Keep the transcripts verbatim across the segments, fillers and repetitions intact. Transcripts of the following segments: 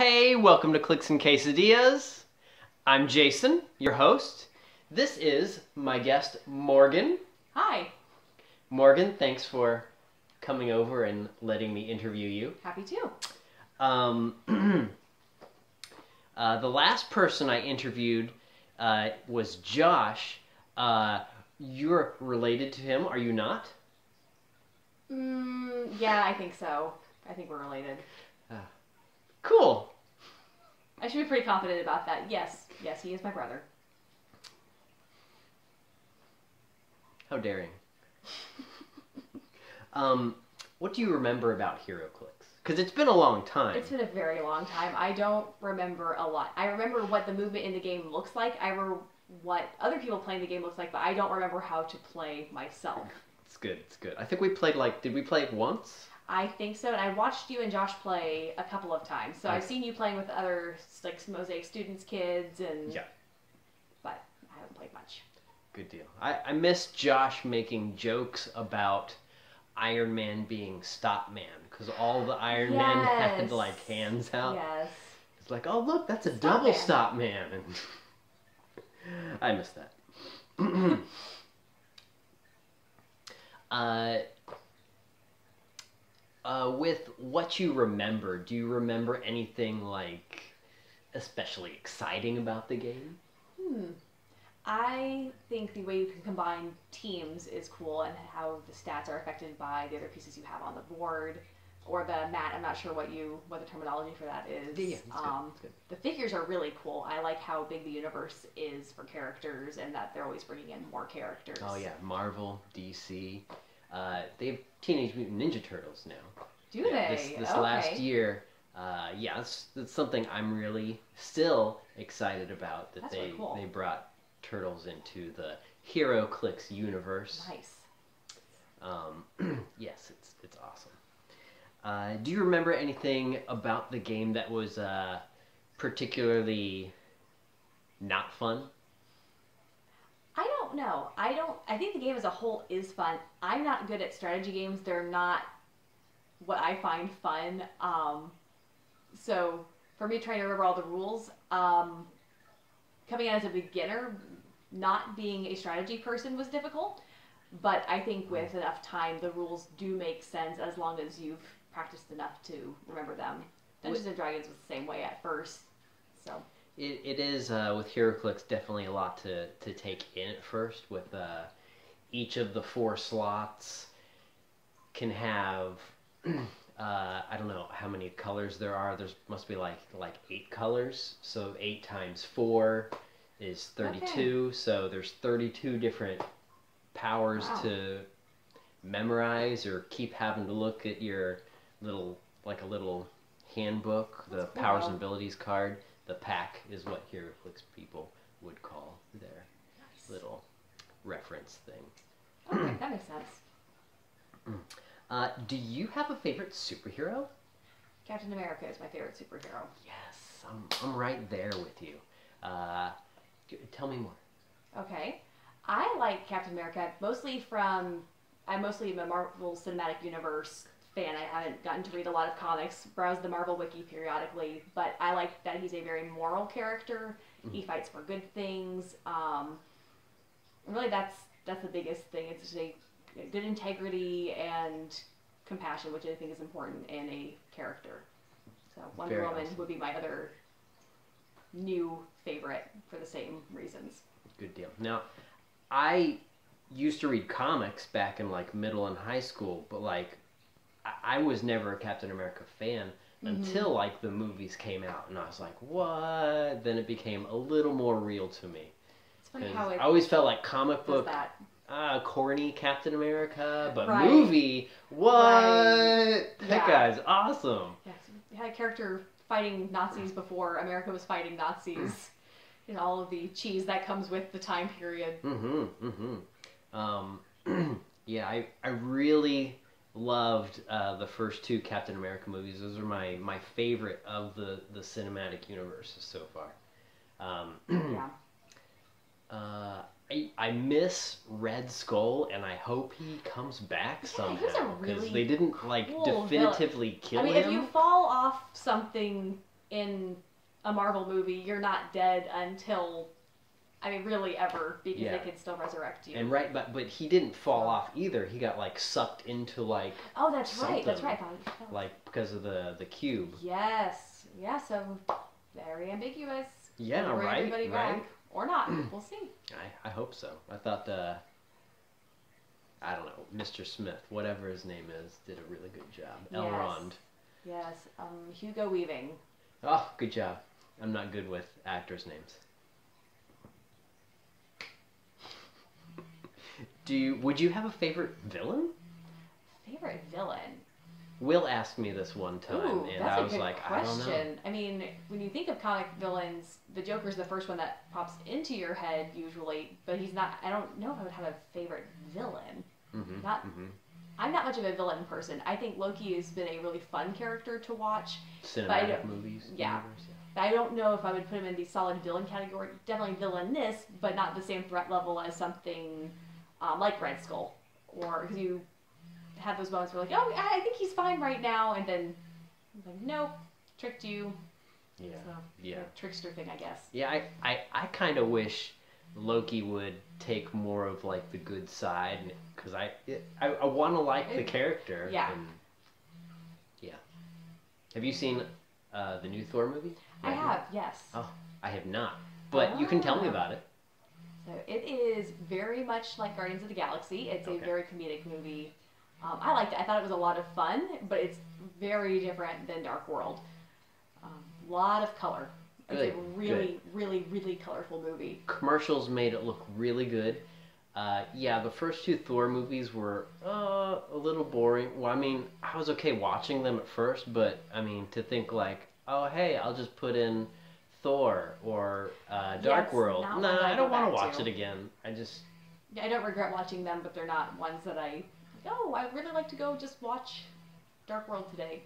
Hey, welcome to Clicks and Quesadillas. I'm Jason, your host. This is my guest, Morgan. Hi. Morgan, thanks for coming over and letting me interview you. Happy to. Um, uh, the last person I interviewed uh, was Josh. Uh, you're related to him, are you not? Mm, yeah, I think so. I think we're related. Uh, cool. I should be pretty confident about that. Yes, yes, he is my brother. How daring. um, what do you remember about Heroclix? Because it's been a long time. It's been a very long time. I don't remember a lot. I remember what the movement in the game looks like. I remember what other people playing the game looks like, but I don't remember how to play myself. It's good, it's good. I think we played like, did we play it once? I think so, and I watched you and Josh play a couple of times. So I've seen you playing with other like Mosaic students, kids, and yeah, but I haven't played much. Good deal. I, I miss Josh making jokes about Iron Man being Stop Man because all the Iron yes. Men had like hands out. Yes. It's like, oh look, that's a Stop double man. Stop Man. And I miss that. uh. Uh, with what you remember, do you remember anything, like, especially exciting about the game? Hmm. I think the way you can combine teams is cool and how the stats are affected by the other pieces you have on the board, or the mat, I'm not sure what you, what the terminology for that is. Yeah, that's um, good. That's good. The figures are really cool. I like how big the universe is for characters and that they're always bringing in more characters. Oh yeah, Marvel, D C... Uh, they have Teenage Mutant Ninja Turtles now. Do yeah, they? This, this okay. last year, uh, yeah, that's, that's something I'm really still excited about, that that's they really cool. they brought Turtles into the Heroclix universe. Nice. Um, yes, it's it's awesome. Uh, do you remember anything about the game that was uh, particularly not fun? I don't know. I don't. I think the game as a whole is fun. I'm not good at strategy games. They're not what I find fun. Um, so for me, trying to remember all the rules, um, coming out as a beginner, not being a strategy person was difficult. But I think with enough time, the rules do make sense as long as you've practiced enough to remember them. Dungeons and Dragons was the same way at first, so. It, it is, uh, with Heroclix, definitely a lot to, to take in at first, with uh, each of the four slots can have, uh, I don't know how many colors there are, there must be like like eight colors, so eight times four is thirty-two, okay. So there's thirty-two different powers wow. to memorize or keep having to look at your little, like a little handbook, That's the cool. powers and abilities card. The pack is what Heroclix people would call their nice. Little reference thing. Okay, that makes sense. Uh, do you have a favorite superhero? Captain America is my favorite superhero. Yes, I'm, I'm right there with you. Uh, tell me more. Okay. I like Captain America mostly from... I'm mostly a Marvel Cinematic Universe fan. I haven't gotten to read a lot of comics, browse the Marvel Wiki periodically, but I like that he's a very moral character. Mm-hmm. He fights for good things. Um, really, that's that's the biggest thing. It's a good integrity and compassion, which I think is important in a character. So Wonder very Woman awesome. Would be my other new favorite for the same reasons. Good deal. Now, I used to read comics back in like middle and high school, but like I was never a Captain America fan until mm-hmm. like the movies came out, and I was like, what? Then it became a little more real to me. It's funny how it I always felt like comic book, uh, corny Captain America, but right. movie, what? Right. That yeah. guy's awesome. Yeah, so we had a character fighting Nazis before America was fighting Nazis, and all of the cheese that comes with the time period. Mm-hmm, mm-hmm. Um, yeah, I, I really... loved uh, the first two Captain America movies. Those are my, my favorite of the, the cinematic universes so far. Um, yeah. Uh, I, I miss Red Skull, and I hope he comes back yeah, somehow. Because really they didn't, like, cool definitively villain. Kill him. I mean, him. If you fall off something in a Marvel movie, you're not dead until, I mean, really ever, because yeah. they can still resurrect you. And right, but but he didn't fall oh. off either. He got like sucked into like oh, that's right, that's right, Bobby. Oh. Like because of the the cube. Yes, yeah. So very ambiguous. Yeah, we'll bring right. Everybody back right. or not? We'll see. I I hope so. I thought the. I don't know, Mister Smith, whatever his name is, did a really good job. Yes. Elrond. Yes, um, Hugo Weaving. Oh, good job. I'm not good with actors' names. Do you, would you have a favorite villain? Favorite villain? Will asked me this one time, Ooh, and I was like, question. I don't know. I mean, when you think of comic villains, the Joker's the first one that pops into your head usually, but he's not, I don't know if I would have a favorite villain. Mm-hmm. Not, mm-hmm. I'm not much of a villain person. I think Loki has been a really fun character to watch. Cinematic movies. Yeah. Universe, yeah. But I don't know if I would put him in the solid villain category. Definitely villainous, but not the same threat level as something um, like Red Skull. Or, because you... had those moments where like, oh, I think he's fine right now, and then like, nope, tricked you. Yeah, so, yeah. Like, trickster thing, I guess. Yeah, I, I, I kind of wish Loki would take more of like the good side, because I, it, I, I want to like it, the character. Yeah. And, yeah. Have you seen uh, the new Thor movie? Right I have. Now? Yes. Oh, I have not, but oh. you can tell me about it. So it is very much like Guardians of the Galaxy. It's okay. a very comedic movie. Um, I liked it. I thought it was a lot of fun, but it's very different than Dark World. A um, lot of color. It's really, a really, good. really, really colorful movie. Commercials made it look really good. Uh, yeah, the first two Thor movies were uh, a little boring. Well, I mean, I was okay watching them at first, but I mean, to think like, oh, hey, I'll just put in Thor or uh, Dark yes, World. No, nah, I don't want to watch to. it again. I just... I don't regret watching them, but they're not ones that I... No, I'd really like to go just watch Dark World today.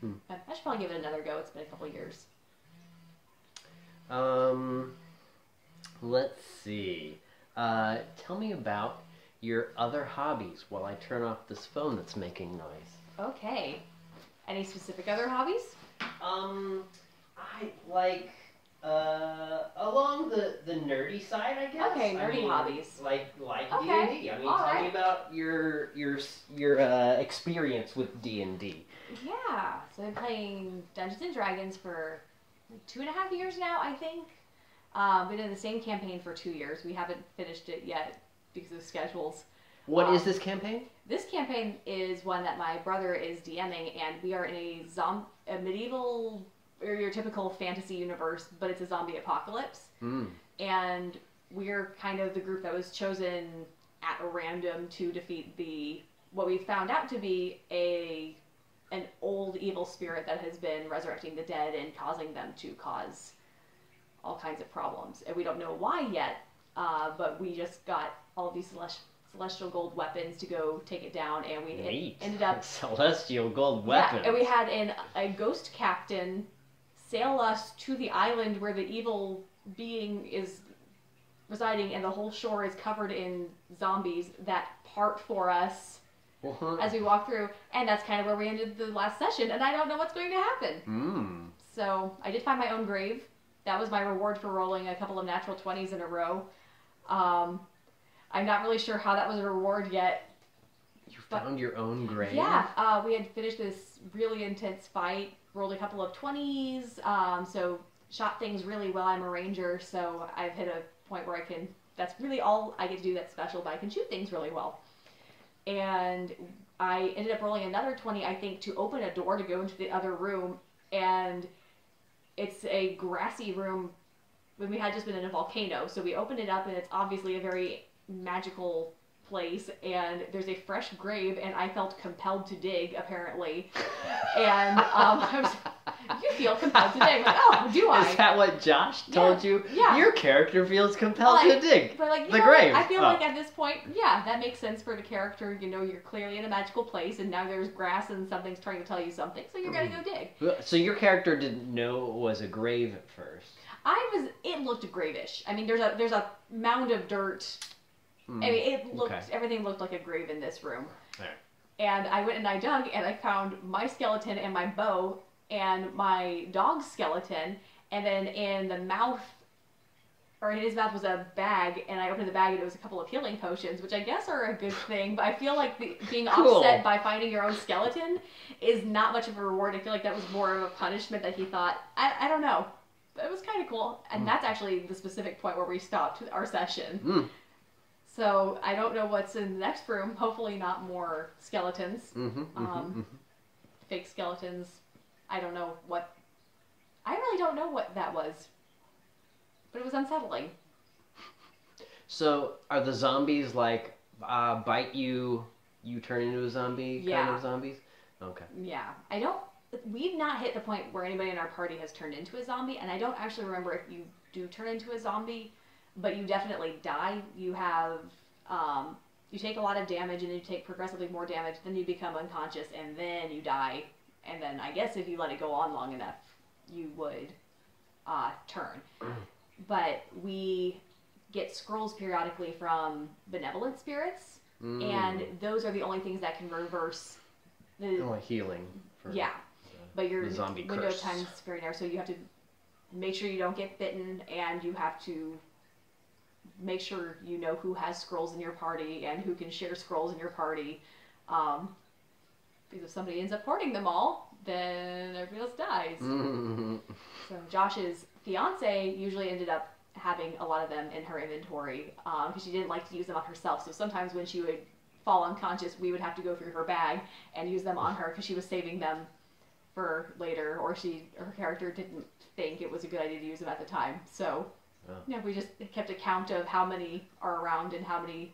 Hmm. I should probably give it another go. It's been a couple of years. Um, let's see. Uh, tell me about your other hobbies while I turn off this phone that's making noise. Okay. Any specific other hobbies? Um, I like, uh, along the, the nerdy side, I guess. Okay, nerdy I mean, hobbies. Like, like D and D. Okay. I mean, All tell right. me about your, your, your, uh, experience with D and D. Yeah, so I've been playing Dungeons and Dragons for two and a half years now, I think. Um, been in the same campaign for two years. We haven't finished it yet because of schedules. What um, is this campaign? This campaign is one that my brother is DMing, and we are in a zom- a medieval... or your typical fantasy universe, but it's a zombie apocalypse. Mm. And we're kind of the group that was chosen at a random to defeat the, what we found out to be a, an old evil spirit that has been resurrecting the dead and causing them to cause all kinds of problems. And we don't know why yet, uh, but we just got all of these celest celestial gold weapons to go take it down. And we en ended up... Celestial gold weapons. Yeah, and we had an, a ghost captain sail us to the island where the evil being is residing, and the whole shore is covered in zombies that part for us what? as we walk through. And that's kind of where we ended the last session, and I don't know what's going to happen. Mm. So I did find my own grave. That was my reward for rolling a couple of natural twenties in a row. Um, I'm not really sure how that was a reward yet. You found but, your own grave? Yeah. Uh, we had finished this really intense fight. Rolled a couple of twenties, um, so shot things really well. I'm a ranger, so I've hit a point where I can, that's really all I get to do that's special, but I can shoot things really well. And I ended up rolling another twenty, I think, to open a door to go into the other room, and it's a grassy room when we had just been in a volcano. So we opened it up, and it's obviously a very magical place, and there's a fresh grave, and I felt compelled to dig, apparently. And um, I was, you feel compelled to dig. Like, oh, do I? Is that what Josh told yeah. you? Yeah. Your character feels compelled well, like, to dig but like, you the know, grave. I feel oh. like at this point, yeah, that makes sense for the character. You know, you're clearly in a magical place, and now there's grass, and something's trying to tell you something, so you're mm. gonna go dig. So your character didn't know it was a grave at first. I was. It looked gravish. I mean, there's a there's a mound of dirt. Mm, I mean, it looked, okay. everything looked like a grave in this room. All right. And I went and I dug, and I found my skeleton and my bow, and my dog's skeleton, and then in the mouth, or in his mouth was a bag, and I opened the bag and it was a couple of healing potions, which I guess are a good thing, but I feel like the, being cool. offset by finding your own skeleton is not much of a reward. I feel like that was more of a punishment that he thought, I, I don't know. But it was kind of cool, and mm. that's actually the specific point where we stopped our session. Mm. So I don't know what's in the next room, hopefully not more skeletons, mm-hmm, mm-hmm, um, mm-hmm. fake skeletons. I don't know what, I really don't know what that was. But it was unsettling. So, are the zombies like, uh, bite you, you turn into a zombie yeah. kind of zombies? Okay. Yeah. I don't, we've not hit the point where anybody in our party has turned into a zombie, and I don't actually remember if you do turn into a zombie, but you definitely die. You have, um, you take a lot of damage, and then you take progressively more damage, then you become unconscious, and then you die. And then, I guess if you let it go on long enough, you would, uh, turn. But we get scrolls periodically from benevolent spirits, mm. and those are the only things that can reverse the only healing. For yeah, the, but your the zombie window curse. Time's very narrow, so you have to make sure you don't get bitten, and you have to make sure you know who has scrolls in your party and who can share scrolls in your party. Um, because if somebody ends up hoarding them all, then everybody else dies. Mm. So Josh's fiance usually ended up having a lot of them in her inventory because um, she didn't like to use them on herself. So sometimes when she would fall unconscious, we would have to go through her bag and use them on her because she was saving them for later, or she her character didn't think it was a good idea to use them at the time. So oh. yeah, we just kept a count of how many are around and how many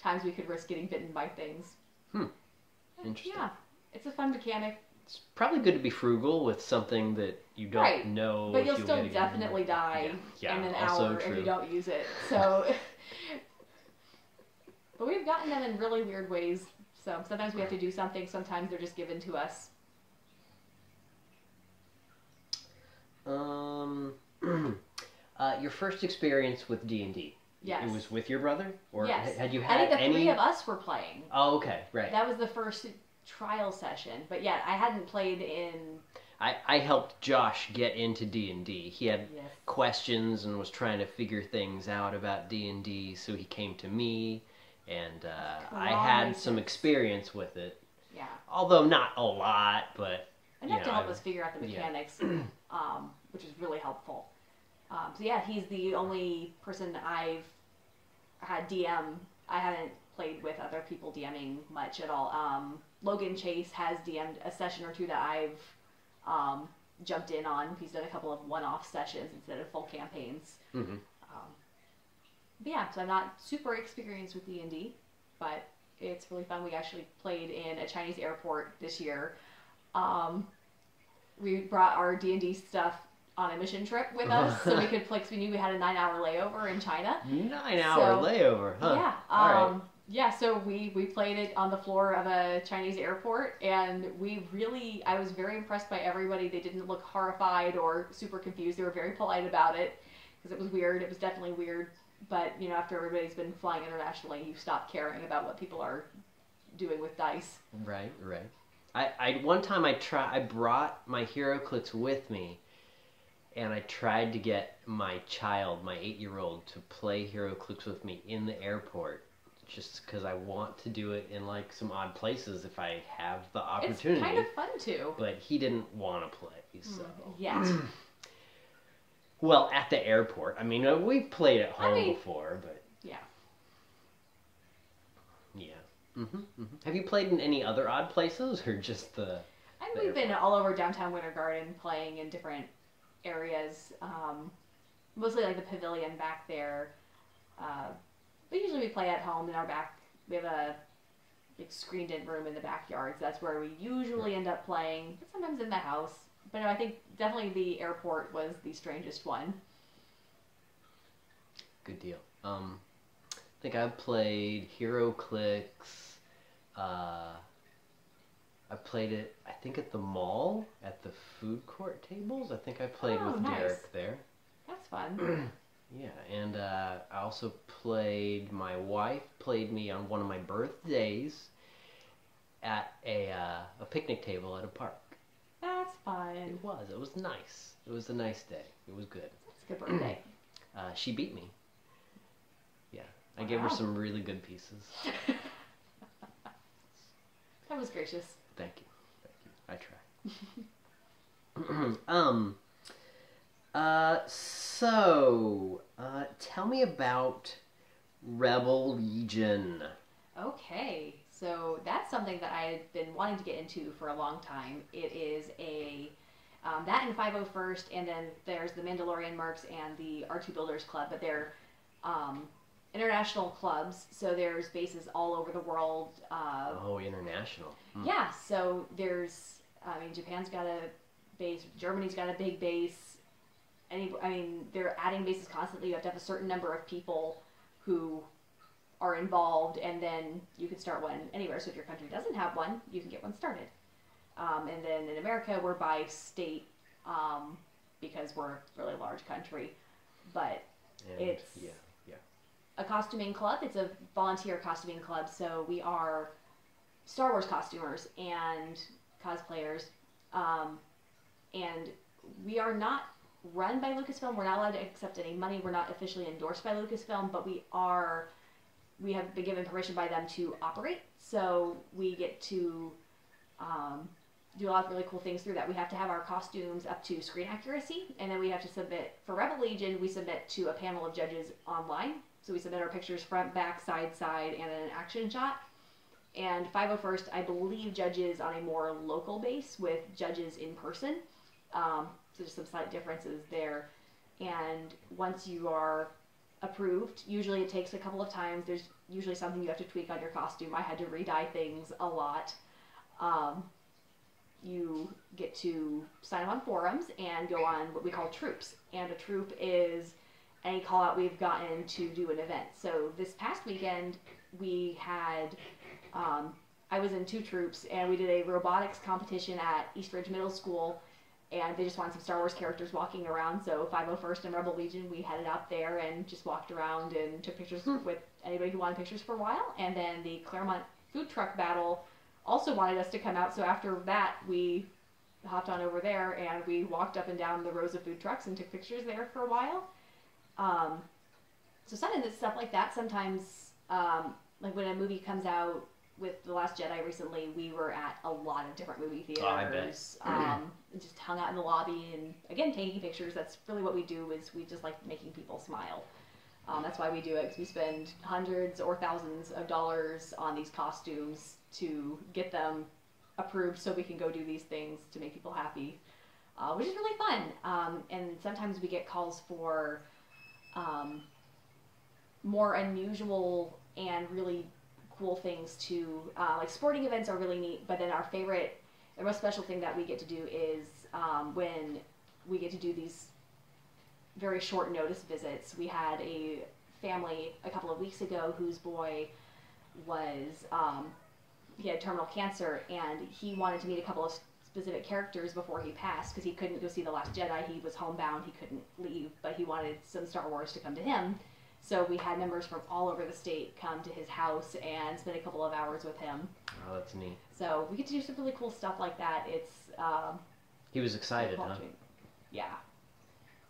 times we could risk getting bitten by things. Hmm. Interesting. Yeah, it's a fun mechanic. It's probably good to be frugal with something that you don't right. know. But you'll if still definitely die yeah. Yeah, in an hour true. If you don't use it. So, but we've gotten them in really weird ways. So sometimes we have to do something. Sometimes they're just given to us. Um, uh, your first experience with D and D. Yes. It was with your brother, or yes. had you had any? I think the any... three of us were playing. Oh, okay, right. That was the first trial session, but yeah, I hadn't played in. I, I helped Josh get into D and D. He had yes. questions and was trying to figure things out about D and D, so he came to me, and uh, I had some sense. experience with it. Yeah. Although not a lot, but enough you know, to help I, us figure out the mechanics, yeah. um, which is really helpful. Um, so yeah, he's the only person I've had D M. I haven't played with other people DMing much at all. Um, Logan Chase has D M'd a session or two that I've um, jumped in on. He's done a couple of one-off sessions instead of full campaigns. Mm-hmm. um, but yeah, so I'm not super experienced with D and D, but it's really fun. We actually played in a Chinese airport this year. Um, we brought our D and D stuff on a mission trip with us, so we could play, because we knew we had a nine-hour layover in China. Nine-hour so, layover, huh? Yeah. Um, right. Yeah, so we, we played it on the floor of a Chinese airport, and we really, I was very impressed by everybody. They didn't look horrified or super confused. They were very polite about it, because it was weird. It was definitely weird, but, you know, after everybody's been flying internationally, you stop caring about what people are doing with dice. Right, right. I, I one time I, try, I brought my Heroclix with me, and I tried to get my child, my eight-year-old, to play Heroclix with me in the airport, just because I want to do it in, like, some odd places if I have the opportunity. It's kind of fun, too. But he didn't want to play, so... Yeah. Well, at the airport. I mean, we played at home I mean, before, but... Yeah. Yeah. Mm-hmm, mm-hmm. Have you played in any other odd places, or just the... I mean, the we've airport? Been all over downtown Winter Garden playing in different... areas, um, mostly like the pavilion back there. Uh, but usually we play at home in our back. We have a big screened-in room in the backyard, so that's where we usually end up playing. But sometimes in the house. But no, I think definitely the airport was the strangest one. Good deal. Um, I think I played Heroclix. Uh, I played it, I think, at the mall, at the food court tables. I think I played oh, with nice. Derek there. That's fun. Yeah, and uh, I also played, my wife played me on one of my birthdays at a, uh, a picnic table at a park. That's fun. It was. It was nice. It was a nice day. It was good. It's a good birthday. uh, she beat me. Yeah. I wow. gave her some really good pieces. That was gracious. Thank you. Thank you. I try. um. Uh. So, uh, tell me about Rebel Legion. Okay. So that's something that I had been wanting to get into for a long time. It is a, um, that and five oh first, and then there's the Mandalorian Mercs and the R two Builders Club, but they're um, international clubs, so there's bases all over the world. Uh, oh, international. Mm. Yeah, so there's, I mean, Japan's got a base, Germany's got a big base. Any, I mean, they're adding bases constantly. You have to have a certain number of people who are involved, and then you can start one anywhere. So if your country doesn't have one, you can get one started. Um, and then in America, we're by state um, because we're a really large country. But and it's yeah, yeah. a costuming club. It's a volunteer costuming club. So we are Star Wars costumers and cosplayers. Um, and we are not run by Lucasfilm. We're not allowed to accept any money. We're not officially endorsed by Lucasfilm, but we are... we have been given permission by them to operate, so we get to um, do a lot of really cool things through that. We have to have our costumes up to screen accuracy, and then we have to submit, for Rebel Legion, we submit to a panel of judges online. So we submit our pictures front, back, side, side, and then an action shot. And five oh first, I believe, judges on a more local base with judges in person. Um, so there's some slight differences there. And once you are approved, usually it takes a couple of times. There's usually something you have to tweak on your costume. I had to re-dye things a lot. Um, you get to sign up on forums and go on what we call troops. And a troop is any call out we've gotten to do an event. So this past weekend we had, um, I was in two troops, and we did a robotics competition at East Ridge Middle School. And they just wanted some Star Wars characters walking around, so five oh first and Rebel Legion, we headed out there and just walked around and took pictures with anybody who wanted pictures for a while. And then the Claremont food truck battle also wanted us to come out, so after that, we hopped on over there and we walked up and down the rows of food trucks and took pictures there for a while. Um, so sometimes it's stuff like that. Sometimes, um, like when a movie comes out with The Last Jedi recently, we were at a lot of different movie theaters. Oh, I bet. Um, just hung out in the lobby and, again, taking pictures. That's really what we do, is we just like making people smile. Um, that's why we do it, because we spend hundreds or thousands of dollars on these costumes to get them approved so we can go do these things to make people happy, uh, which is really fun. Um, and sometimes we get calls for um, more unusual and really cool things to, uh, like sporting events are really neat, but then our favorite, the most special thing that we get to do is um, when we get to do these very short notice visits. We had a family a couple of weeks ago whose boy was, um, he had terminal cancer, and he wanted to meet a couple of specific characters before he passed, because he couldn't go see The Last Jedi, he was homebound, he couldn't leave, but he wanted some Star Wars to come to him. So we had members from all over the state come to his house and spend a couple of hours with him. Oh, that's neat. So we get to do some really cool stuff like that. It's um, he was excited, huh? Yeah.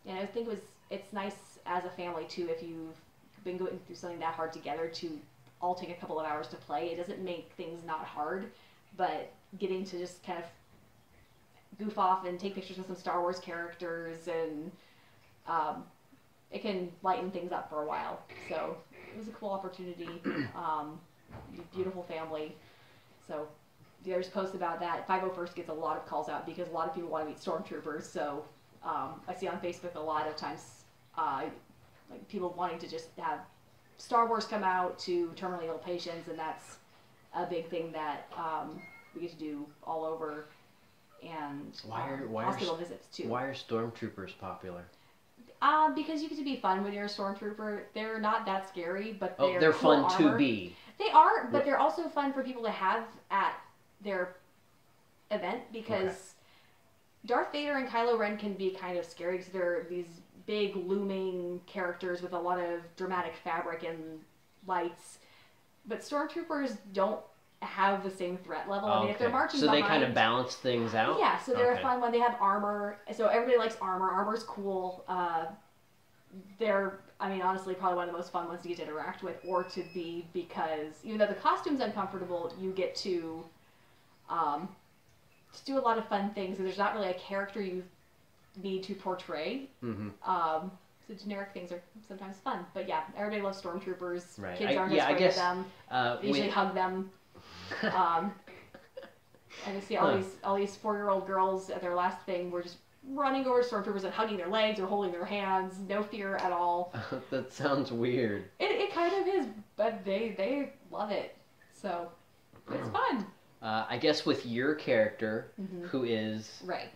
And I think it was, it's nice as a family, too, if you've been going through something that hard together, to all take a couple of hours to play. It doesn't make things not hard, but getting to just kind of goof off and take pictures with some Star Wars characters, and um, it can lighten things up for a while. So it was a cool opportunity. Um, beautiful family. So there's posts about that. five oh first gets a lot of calls out because a lot of people want to meet stormtroopers. So um, I see on Facebook a lot of times uh, like people wanting to just have Star Wars come out to terminally ill patients, and that's a big thing that um, we get to do all over. And why are, um, why hospital are, visits too. Why are stormtroopers popular? Uh, because you get to be fun when you're a stormtrooper. They're not that scary, but they're, oh, they're cool fun armor. to be. They are, but they're also fun for people to have at their event, because okay. Darth Vader and Kylo Ren can be kind of scary because they're these big looming characters with a lot of dramatic fabric and lights. But stormtroopers don't have the same threat level. Oh, and they, okay. They're marching so behind. They kind of balance things out? Yeah, so they're okay. a fun one. They have armor. So everybody likes armor. Armor's cool. Uh, they're, I mean, honestly, probably one of the most fun ones to get to interact with or to be, because even though the costume's uncomfortable, you get to, um, to do a lot of fun things. And there's not really a character you need to portray. Mm-hmm. Um, so generic things are sometimes fun. But yeah, everybody loves stormtroopers. Right. Kids I, aren't yeah, afraid I guess, of them. Uh, they usually we... hug them. um, and I see all huh. these all these four-year-old girls at their last thing were just running over to stormtroopers and hugging their legs or holding their hands, no fear at all. That sounds weird. It, it kind of is, but they they love it, so it's fun. Uh, I guess with your character, mm-hmm. who is Rey,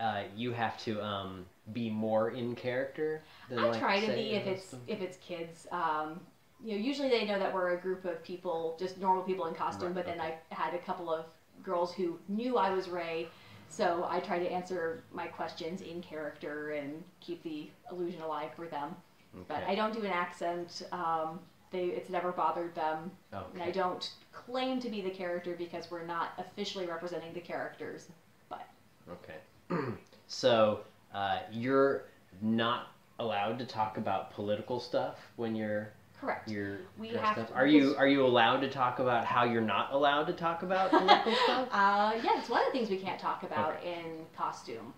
uh, you have to um, be more in character. Than, I like, try to be if it's if it's kids. Um, You know, usually they know that we're a group of people, just normal people in costume, right, but then okay. I had a couple of girls who knew I was Rey, so I tried to answer my questions in character and keep the illusion alive for them. Okay. But I don't do an accent. Um, they It's never bothered them. Okay. And I don't claim to be the character because we're not officially representing the characters, but... Okay. So, uh, you're not allowed to talk about political stuff when you're... Correct. Your we have to, are you are you allowed to talk about how you're not allowed to talk about political stuff? Uh, yeah, it's one of the things we can't talk about okay. in costume.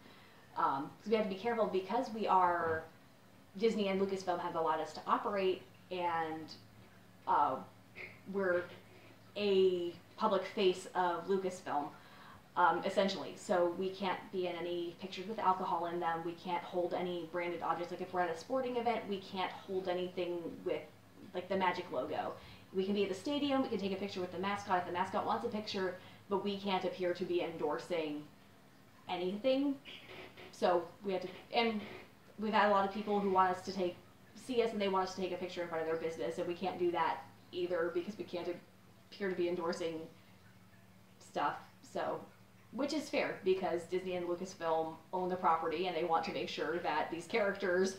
Um, so we have to be careful because we are Disney and Lucasfilm have allowed us to operate, and uh, we're a public face of Lucasfilm, um, essentially. So we can't be in any pictures with alcohol in them. We can't hold any branded objects. Like if we're at a sporting event, we can't hold anything with. Like the Magic logo. We can be at the stadium, we can take a picture with the mascot if the mascot wants a picture, but we can't appear to be endorsing anything. So we have to, and we've had a lot of people who want us to take, see us and they want us to take a picture in front of their business, and we can't do that either because we can't appear to be endorsing stuff. So, which is fair because Disney and Lucasfilm own the property and they want to make sure that these characters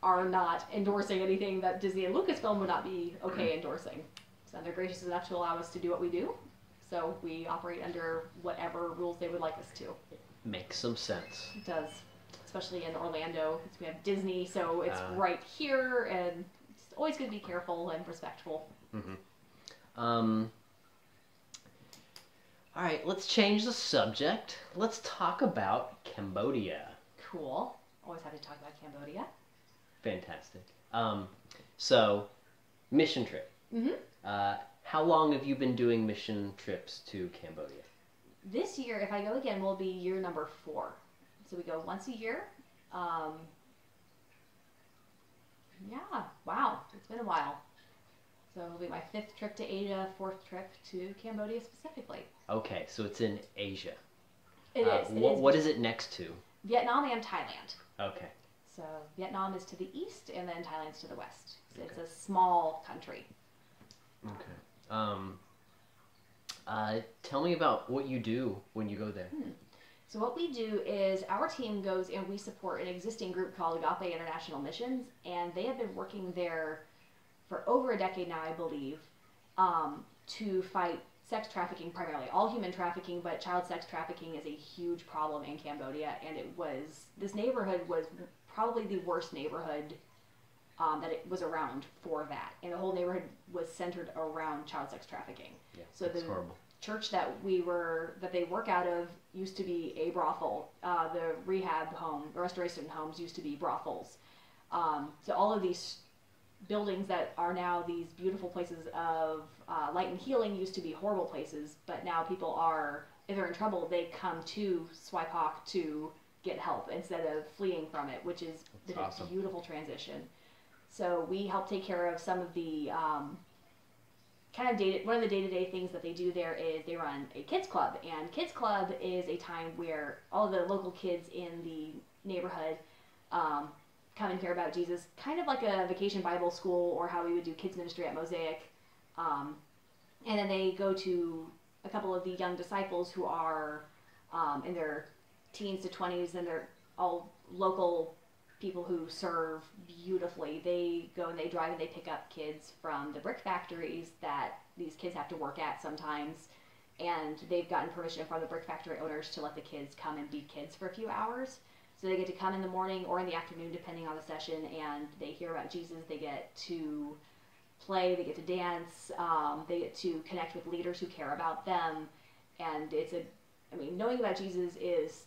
are not endorsing anything that Disney and Lucasfilm would not be okay endorsing. So they're gracious enough to allow us to do what we do, so we operate under whatever rules they would like us to. Makes some sense. It does. Especially in Orlando, because we have Disney, so it's uh, right here, and it's always going to be careful and respectful. Mm-hmm. Um... Alright, let's change the subject. Let's talk about Cambodia. Cool. Always happy to talk about Cambodia. Fantastic. Um, so, mission trip. Mm-hmm. Uh, how long have you been doing mission trips to Cambodia? This year, if I go again, will be year number four. So we go once a year. Um, yeah. Wow. It's been a while. So it'll be my fifth trip to Asia, fourth trip to Cambodia specifically. Okay. So it's in Asia. It uh, is. It wh is. What is it next to? Vietnam and Thailand. Okay. So Vietnam is to the east, and then Thailand's to the west. So okay. It's a small country. Okay. Um, uh, tell me about what you do when you go there. Hmm. So what we do is our team goes and we support an existing group called Agape International Missions, and they have been working there for over a decade now, I believe, um, to fight sex trafficking primarily. All human trafficking, but child sex trafficking is a huge problem in Cambodia, and it was, this neighborhood was... probably the worst neighborhood um, that it was around for that. And the whole neighborhood was centered around child sex trafficking. Yeah, so the horrible. church that we were, that they work out of used to be a brothel. Uh, the rehab home, the restoration homes used to be brothels. Um, so all of these buildings that are now these beautiful places of uh, light and healing used to be horrible places, but now people are, if they're in trouble, they come to Svay Pak to get help instead of fleeing from it, which is a awesome. beautiful transition. So we help take care of some of the um, kind of day, one of the day-to-day things that they do there is they run a kids club, and kids club is a time where all the local kids in the neighborhood um, come and hear about Jesus, kind of like a vacation Bible school or how we would do kids ministry at Mosaic. Um, and then they go to a couple of the young disciples who are um, in their teens to twenties, and they're all local people who serve beautifully. They go and they drive and they pick up kids from the brick factories that these kids have to work at sometimes. And they've gotten permission from the brick factory owners to let the kids come and be kids for a few hours. So they get to come in the morning or in the afternoon, depending on the session, and they hear about Jesus. They get to play, they get to dance, um, they get to connect with leaders who care about them. And it's a, I mean, knowing about Jesus is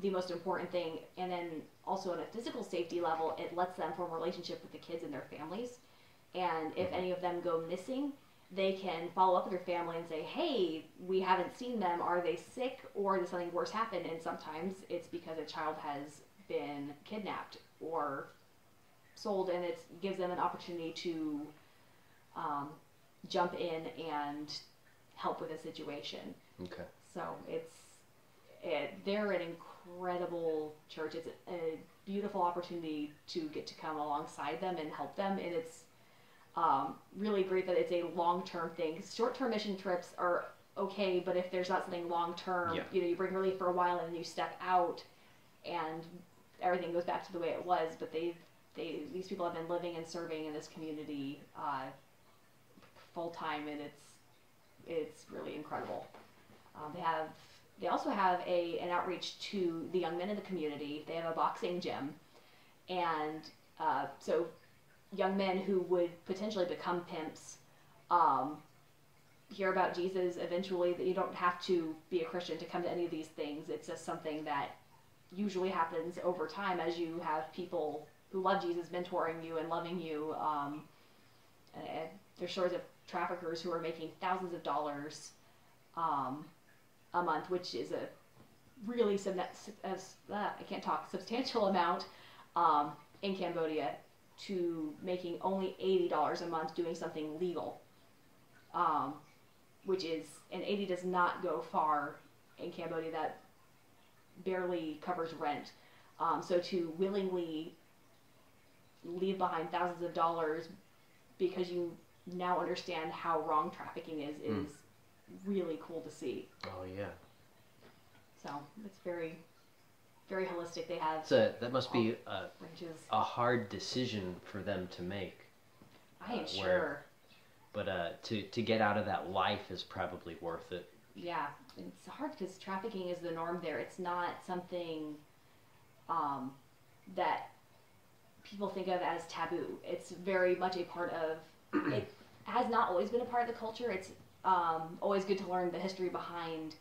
the most important thing. And then also on a physical safety level, it lets them form a relationship with the kids and their families. And if any of them go missing, they can follow up with their family and say, hey, we haven't seen them. Are they sick or did something worse happen? And sometimes it's because a child has been kidnapped or sold, and it gives them an opportunity to um, jump in and help with a situation. Okay. So it's, it, they're an incredible church. It's a, a beautiful opportunity to get to come alongside them and help them. And it's, Um, really great that it's a long-term thing. Short-term mission trips are okay, but if there's not something long-term, yeah. you know, you bring relief for a while and then you step out, and everything goes back to the way it was. But they, they, these people have been living and serving in this community uh, full-time, and it's, it's really incredible. Um, they have, they also have a an outreach to the young men in the community. They have a boxing gym, and uh, so. young men who would potentially become pimps um, hear about Jesus eventually. That you don't have to be a Christian to come to any of these things. It's just something that usually happens over time as you have people who love Jesus mentoring you and loving you. Um, and there's stories of traffickers who are making thousands of dollars um, a month, which is a really sub- as, uh, I can't talk substantial amount um, in Cambodia, to making only eighty dollars a month doing something legal, um, which is, and eighty does not go far in Cambodia. That barely covers rent. Um, so to willingly leave behind thousands of dollars because you now understand how wrong trafficking is, is mm. really cool to see. Oh, yeah. So it's very... very holistic. They have so that must be a, a hard decision for them to make. I am uh, sure. Where, but uh, to to get out of that life is probably worth it. Yeah, it's hard because trafficking is the norm there. It's not something um, that people think of as taboo. It's very much a part of. It has not always been a part of the culture. It's um, always good to learn the history behind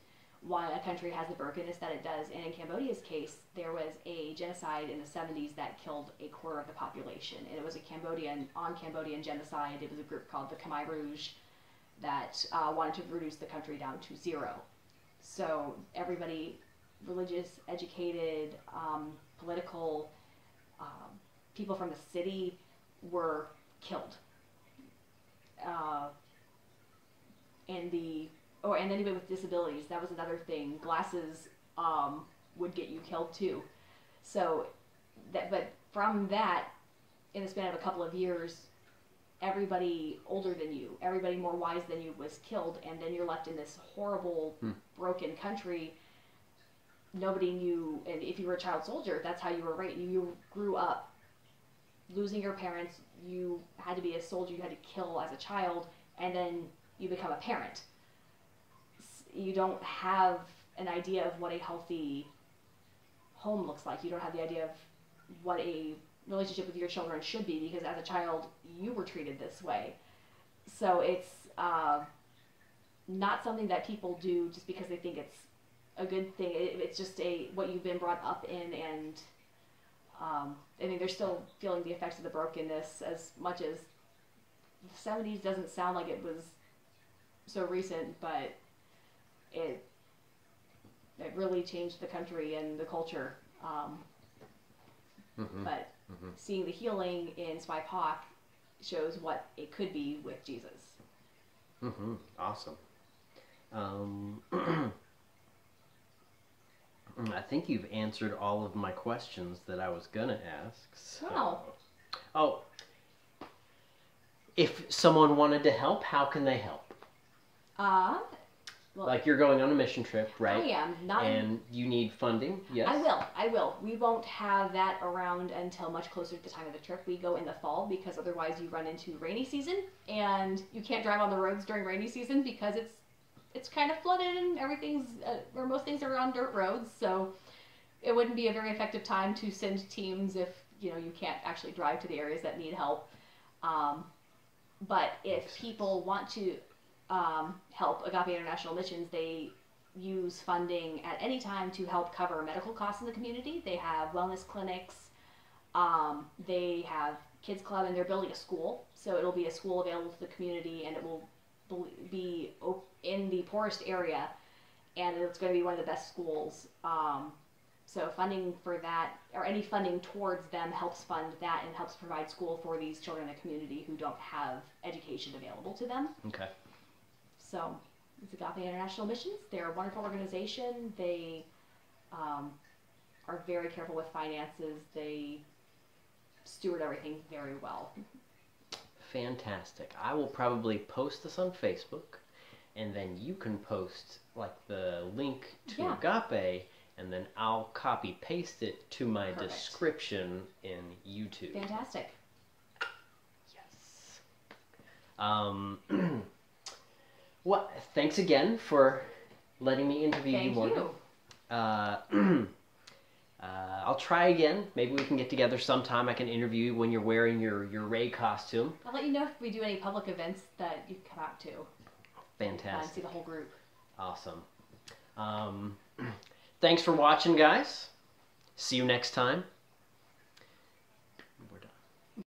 why a country has the brokenness that it does. And in Cambodia's case, there was a genocide in the seventies that killed a quarter of the population. And it was a Cambodian, on-Cambodian genocide. It was a group called the Khmer Rouge that uh, wanted to reduce the country down to zero. So everybody, religious, educated, um, political, um, people from the city were killed. Uh, and the... Oh, and anybody with disabilities, that was another thing. Glasses um, would get you killed too. So, that, but from that, in the span of a couple of years, everybody older than you, everybody more wise than you was killed, and then you're left in this horrible, hmm. broken country. Nobody knew, and if you were a child soldier, that's how you were raised. You grew up losing your parents. You had to be a soldier. You had to kill as a child, and then you become a parent. You don't have an idea of what a healthy home looks like. You don't have the idea of what a relationship with your children should be, because as a child, you were treated this way. So it's uh, not something that people do just because they think it's a good thing. It, it's just a what you've been brought up in, and um, I mean, they're still feeling the effects of the brokenness as much as the seventies doesn't sound like it was so recent, but It, it really changed the country and the culture. Um, mm-hmm. But mm-hmm. seeing the healing in Svay Pak shows what it could be with Jesus. Mm-hmm. Awesome. Um, I think you've answered all of my questions that I was going to ask. So. Wow. Oh. If someone wanted to help, how can they help? Uh... Well, like you're going on a mission trip, right? I am. Not and you need funding, yes? I will. I will. We won't have that around until much closer to the time of the trip. We go in the fall because otherwise you run into rainy season, and you can't drive on the roads during rainy season because it's it's kind of flooded and everything's, uh, or most things are on dirt roads, so it wouldn't be a very effective time to send teams if, you know, you can't actually drive to the areas that need help. Um, but if people want to um, help Agape International Missions, they use funding at any time to help cover medical costs in the community. They have wellness clinics. Um, they have kids club, and they're building a school. So it'll be a school available to the community, and it will be in the poorest area, and it's going to be one of the best schools. Um, So funding for that, or any funding towards them, helps fund that and helps provide school for these children in the community who don't have education available to them. Okay. So it's Agape International Missions. They're a wonderful organization. They um, are very careful with finances. They steward everything very well. Fantastic. I will probably post this on Facebook, and then you can post like the link to yeah. Agape. And then I'll copy paste it to my Perfect. description in YouTube. Fantastic. Yes. Um, well, thanks again for letting me interview Thank you, Morgan. You. Uh, uh, I'll try again. Maybe we can get together sometime. I can interview you when you're wearing your, your Rey costume. I'll let you know if we do any public events that you can come out to. Fantastic. Uh, see the whole group. Awesome. Um... Thanks for watching, guys. See you next time.